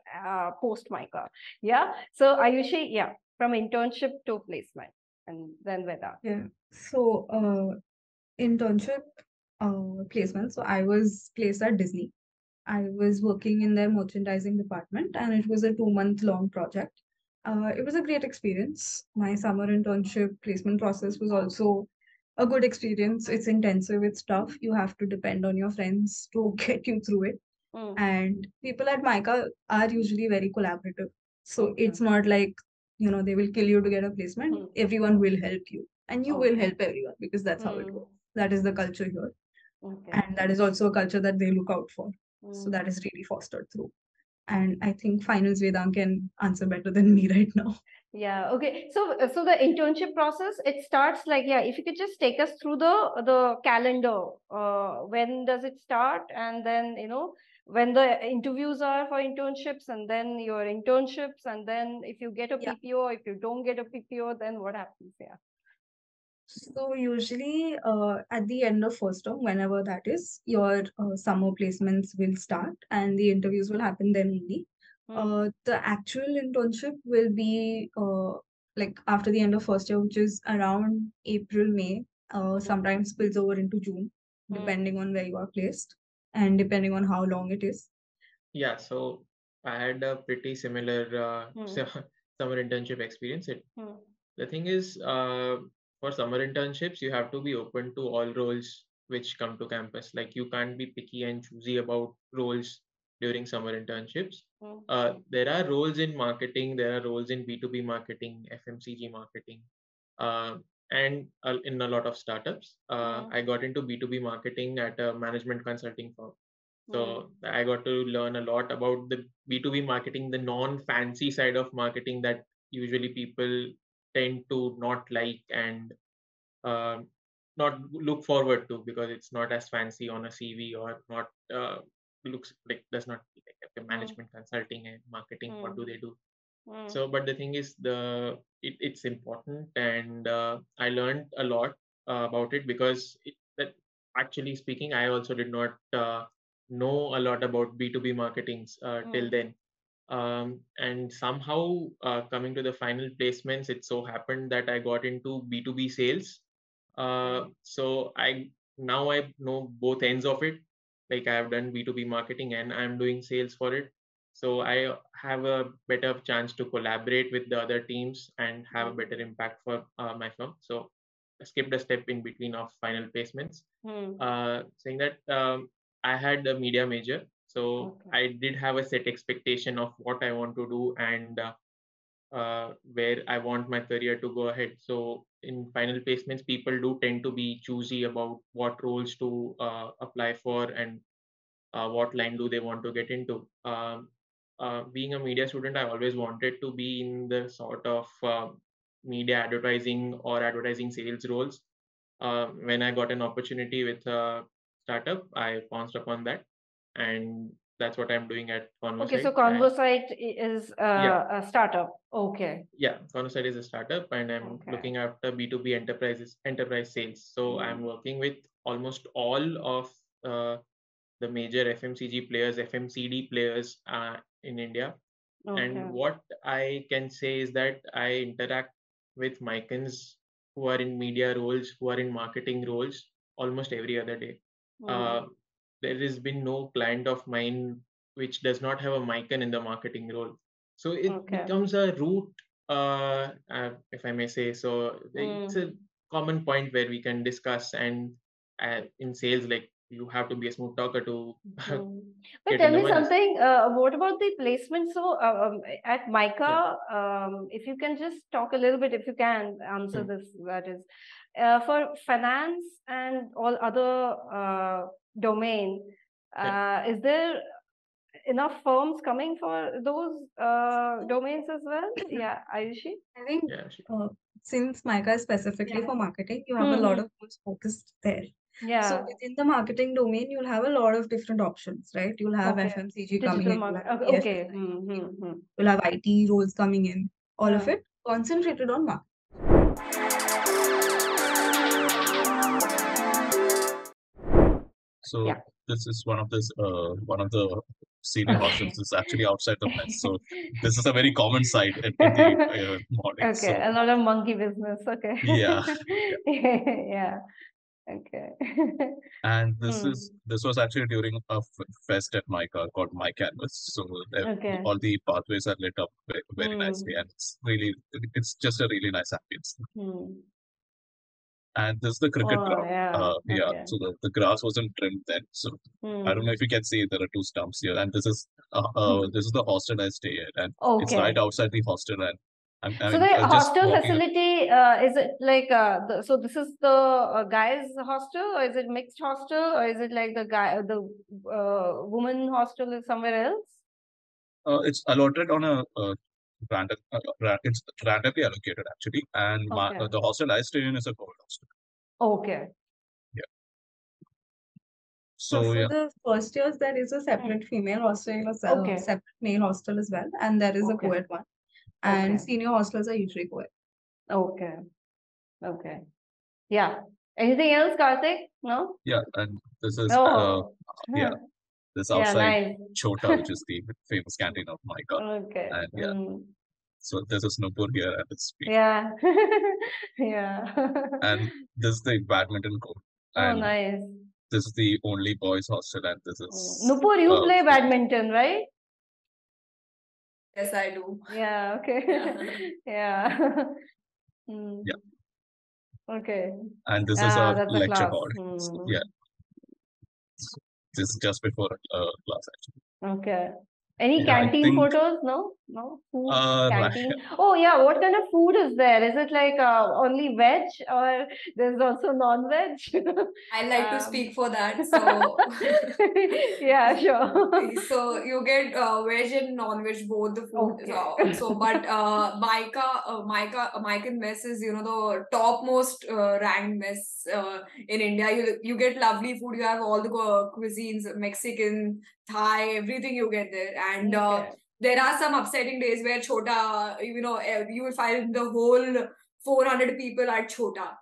post MICA. Yeah. So Ayushi, from internship to placement, and then Vedang. Yeah. So internship, placement. So I was placed at Disney. I was working in their merchandising department, and it was a 2-month long project. It was a great experience. My summer internship placement process was also a good experience. It's intensive, it's tough. You have to depend on your friends to get you through it. And people at MICA are usually very collaborative. So it's not like, they will kill you to get a placement. Everyone will help you, and you will help everyone, because that's how it goes. That is the culture here. And that is also a culture that they look out for. So that is really fostered through. And I think finals Vedang can answer better than me right now. Yeah. Okay. So the internship process, it starts like, if you could just take us through the calendar, when does it start? And then, when the interviews are for internships, and then your internships, and then if you get a PPO, if you don't get a PPO, then what happens? Yeah. So usually at the end of first term, whenever that is, your summer placements will start, and the interviews will happen then only. The actual internship will be like after the end of first year, which is around April, May, sometimes spills over into June, depending on where you are placed and depending on how long it is. Yeah, so I had a pretty similar summer internship experience. The thing is, for summer internships, you have to be open to all roles which come to campus. Like, you can't be picky and choosy about roles during summer internships. There are roles in marketing, there are roles in B2B marketing, FMCG marketing, and in a lot of startups. I got into B2B marketing at a management consulting firm. So I got to learn a lot about the B2B marketing, the non-fancy side of marketing that usually people tend to not like and not look forward to, because it's not as fancy on a CV, or not looks like, does not like management consulting and marketing. What do they do? So, but the thing is, it's important, and I learned a lot about it, because actually speaking, I also did not know a lot about B2B marketings till then. And somehow coming to the final placements, it so happened that I got into B2B sales. So I know both ends of it. Like, I have done B2B marketing and I'm doing sales for it. So I have a better chance to collaborate with the other teams and have a better impact for my firm. So I skipped a step in between of final placements, saying that I had a media major. So I did have a set expectation of what I want to do and where I want my career to go ahead. So in final placements, people do tend to be choosy about what roles to apply for and what line do they want to get into. Being a media student, I always wanted to be in the sort of media advertising or advertising sales roles. When I got an opportunity with a startup, I pounced upon that. And that's what I'm doing at ConvoSite. Okay, so ConvoSite is a startup. Okay. Yeah, ConvoSite is a startup, and I'm looking after B2B enterprise sales. So I'm working with almost all of the major FMCG players, FMCD players in India. Okay. And what I can say is that I interact with MICANs who are in media roles, who are in marketing roles, almost every other day. There has been no client of mine which does not have a MICAN in the marketing role. So it becomes a route, if I may say. So it's a common point where we can discuss. And in sales, like, you have to be a smooth talker to. But tell me something. What about the placement? So at MICA, if you can just talk a little bit, if you can answer this, that is, for finance and all other domain, is there enough firms coming for those domains as well? Yeah, Ayushi? I think since MICA is specifically for marketing, you have a lot of firms focused there. Yeah. So within the marketing domain, you'll have a lot of different options, right? You'll have FMCG digital coming in. Okay. You'll have IT roles coming in. All of it concentrated on marketing. So this is one of the senior hostels is actually outside the mess. So this is a very common sight in the morning. Okay, so a lot of monkey business. Okay. Yeah. Yeah. Okay. And this was actually during a fest at MICA called My Canvas. So all the pathways are lit up very nicely, and it's just a really nice ambience. And this is the cricket ground. Yeah. So the grass wasn't trimmed then. So I don't know if you can see, there are two stumps here. And this is the hostel I stay at, and it's right outside the hostel. And I mean, the hostel facility is it like so? This is the guys' hostel, or is it mixed hostel, or is it like the woman hostel is somewhere else? It's allotted on a. It's randomly allocated, actually, and the hostel I stay in is a cold hostel. Okay. Yeah. So the first years there is a separate female hostel, a separate male hostel as well, and there is a co-ed one, and senior hostels are usually co-ed. Okay. Okay. Yeah. Anything else, Karthik? No. Yeah, and this is this outside Chota, which is the famous canteen of MICA. Okay. And so this is Nupur here at its peak. Yeah. And this is the badminton court. And this is the only boys' hostel, and this is Nupur. You play badminton, right? Yes, I do. Yeah. Okay. Okay. And this is our lecture hall. So, this is just before class, actually. Okay. Any canteen photos? No? No? Food? Canteen? Right. Oh, yeah. What kind of food is there? Is it like only veg, or there's also non-veg? I like to speak for that. So yeah, sure. So you get veg and non-veg, both the food. Okay. So, but MICAN mess is, you know, the topmost ranked mess in India. You get lovely food. You have all the cuisines, Mexican, Thai, everything you get there. And there are some upsetting days where Chota, you know, you will find the whole 400 people at Chota.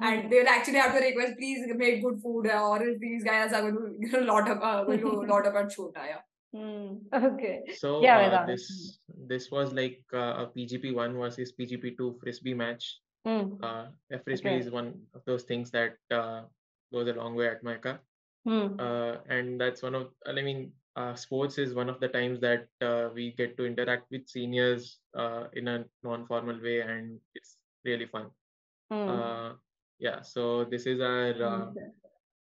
And they'll actually have to request, please make good food, or these guys are going to get a lot of lot about Chota. Okay. So this was like a PGP1 versus PGP2 Frisbee match. A Frisbee is one of those things that goes a long way at MICA. And that's one of, I mean, sports is one of the times that we get to interact with seniors in a non-formal way, and it's really fun. So this is our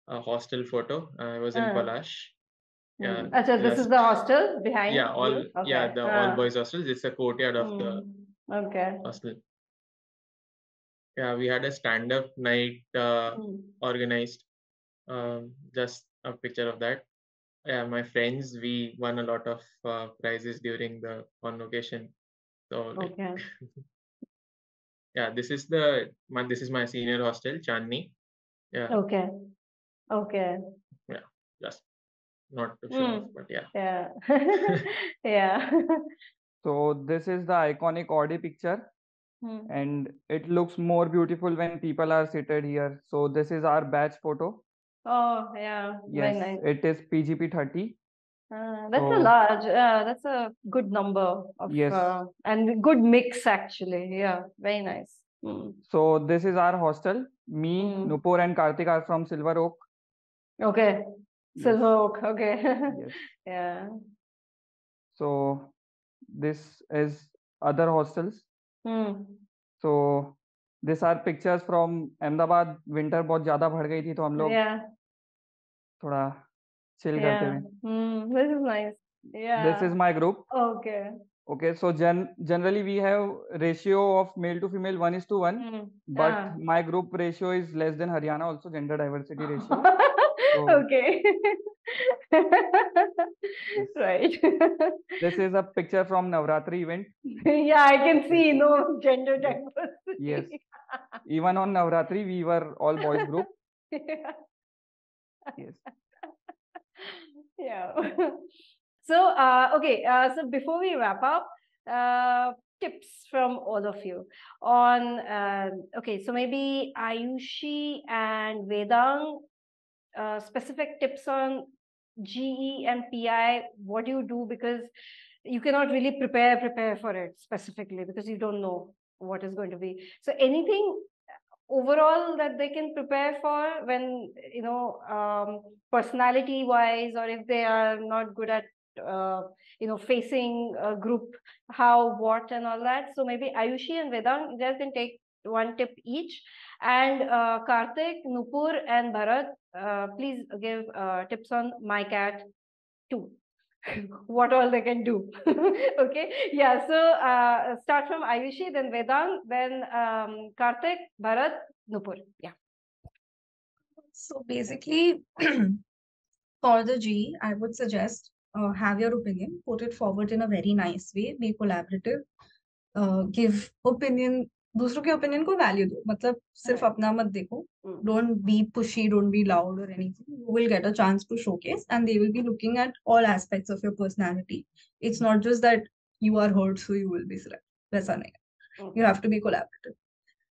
hostel photo. I was in Palash. This is the hostel behind. All boys hostel. It's a courtyard of the hostel. Yeah, we had a stand-up night organized. Just a picture of that. Yeah, my friends, we won a lot of prizes during the convocation. So this is my senior hostel, Chandni. Just not to show off, but So this is the iconic Audi picture. And it looks more beautiful when people are seated here. So this is our batch photo. Oh yeah, yes, very nice. It is PGP 30. That's a good number of and good mix actually. Yeah, very nice. So this is our hostel. Me, Nupur, and Karthik are from Silver Oak. Okay, Silver Oak. Okay. So this is other hostels. So these are pictures from Ahmedabad. Winter बहुत ज़्यादा बढ़ गई थी तो हम लोग थोड़ा chill करते हैं. This is nice. This is my group. Okay. So generally we have ratio of male to female 1:1, but my group ratio is less than Haryana. Also gender diversity ratio. Right. This is a picture from Navratri event. I can see no gender diversity. Even on Navratri, we were all boys group. So, so before we wrap up, tips from all of you on, so maybe Ayushi and Vedang, specific tips on GE and PI. What do you do? Because you cannot really prepare for it specifically, because you don't know what is going to be. So anything overall that they can prepare for when, you know, personality wise, or if they are not good at, facing a group, how, what, and all that. So maybe Ayushi and Vedang, you guys can take one tip each. And Karthik, Nupur, and Bharat, please give tips on MICAT 2. What all they can do. So start from Ayushi, then Vedang, then Karthik, Bharat, Nupur. So basically, for the G, I would suggest have your opinion, put it forward in a very nice way, be collaborative, give opinion. दूसरों के opinion को value दो, मतलब सिर्फ अपना मत देखो. Don't be pushy, don't be loud or anything. You will get a chance to showcase, and they will be looking at all aspects of your personality. It's not just that you are heard, so you will be selected. वैसा नहीं. You have to be collaborative.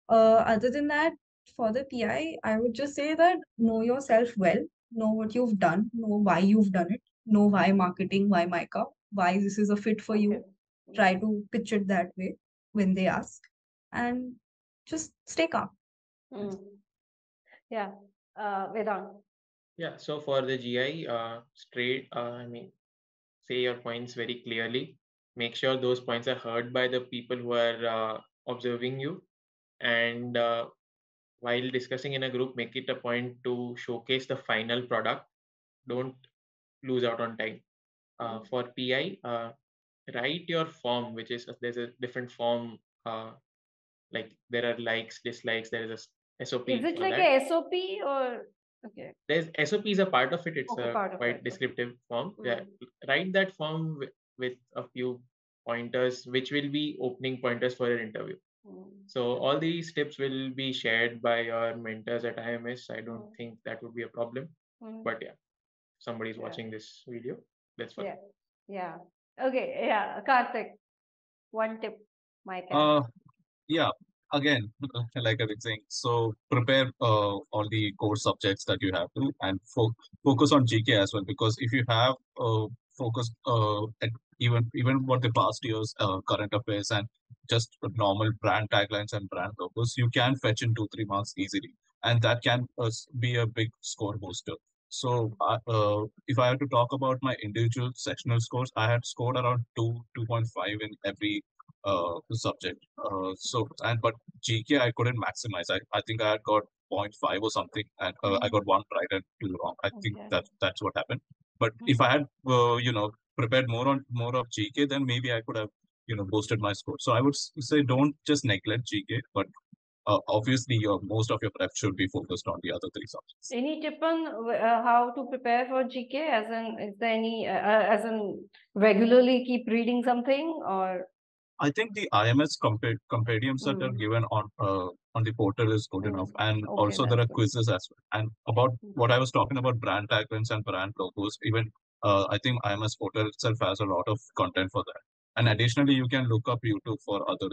Other than that, for the PI, I would just say that know yourself well, know what you've done, know why you've done it, know why marketing, why MICA, why this is a fit for you. Okay. Try to pitch it that way when they ask, and just stay calm. Mm. Yeah. Vedang. Yeah. So for the GI, say your points very clearly. Make sure those points are heard by the people who are observing you. And while discussing in a group, make it a point to showcase the final product. Don't lose out on time. For PI, write your form, which is, there's a different form. Like there are likes, dislikes, there is a SOP. Is it like a SOP or? Okay. There's SOP is a part of it. It's quite descriptive form. Mm-hmm. Yeah. Write that form with a few pointers, which will be opening pointers for your interview. So all these tips will be shared by your mentors at IMS. I don't think that would be a problem. Mm-hmm. But yeah, somebody's watching this video. That's fine. Yeah. Okay. Yeah. Karthik, one tip, Mike. Yeah. Again, like I've been saying, so prepare all the core subjects that you have to, and focus on GK as well, because if you have focus at even what the past year's current affairs and just normal brand taglines and brand logos, you can fetch in 2-3 marks easily, and that can be a big score booster. So if I had to talk about my individual sectional scores, I had scored around 2.5 in every subject. But GK I couldn't maximize. I think I had got 0.5 or something, and I got one right and two wrong. I think that's what happened. But if I had prepared more of GK, then maybe I could have boosted my score. So I would say don't just neglect GK, but obviously most of your prep should be focused on the other three subjects. Any tip on how to prepare for GK? As in, is there any as in regularly keep reading something, or? I think the IMS compendiums that are given on the portal is good enough, and also there are quizzes as well. And about what I was talking about, brand taglines and brand logos, even I think IMS portal itself has a lot of content for that. And additionally, you can look up YouTube for other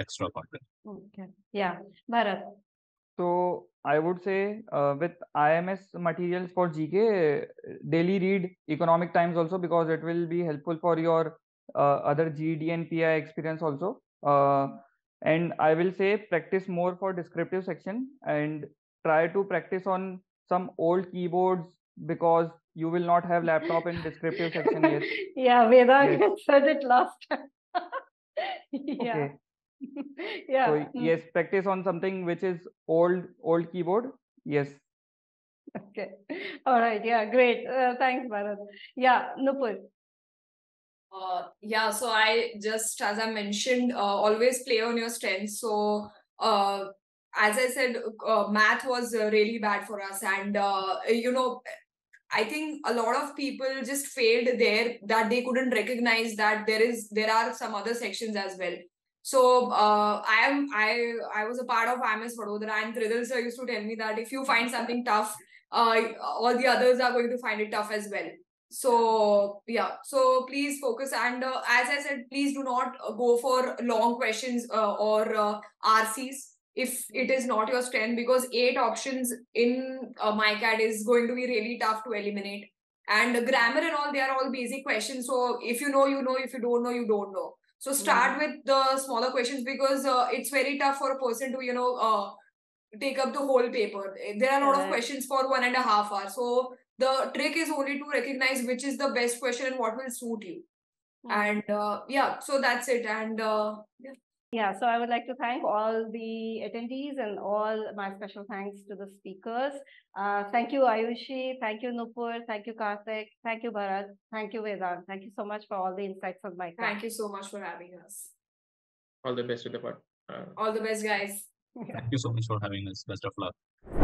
extra content. Okay, yeah, Bharat. So I would say with IMS materials for GK, daily read Economic Times also, because it will be helpful for your other GD and PI experience also, and I will say practice more for descriptive section and try to practice on some old keyboards, because you will not have laptop in descriptive section yet. Yeah, Vedang said it last time. Yeah. Okay. Yeah. So, yes, practice on something which is old keyboard. Yes. Okay. All right. Yeah. Great. Thanks, Bharat. Yeah, Nupur. Yeah, so I just, as I mentioned, always play on your strengths. So as I said, math was really bad for us, and I think a lot of people just failed there, that they couldn't recognize that there are some other sections as well. So I was a part of IMS Vadodara, and Tridal sir used to tell me that if you find something tough, all the others are going to find it tough as well. So yeah, so please focus, and as I said, please do not go for long questions or RCs if it is not your strength, because 8 options in MICAT is going to be really tough to eliminate, and grammar and all, they are all basic questions. So if you know, you know. If you don't know, you don't know. So start with the smaller questions, because it's very tough for a person to take up the whole paper. There are a lot of questions for 1.5 hours. So the trick is only to recognize which is the best question and what will suit you. And yeah, so that's it. And yeah, so I would like to thank all the attendees, and all my special thanks to the speakers. Thank you, Ayushi. Thank you, Nupur. Thank you, Karthik. Thank you, Bharat. Thank you, Vedang. Thank you so much for all the insights on MICA. Thank you so much for having us. All the best with the part. All the best, guys. Thank you so much for having us. Best of luck.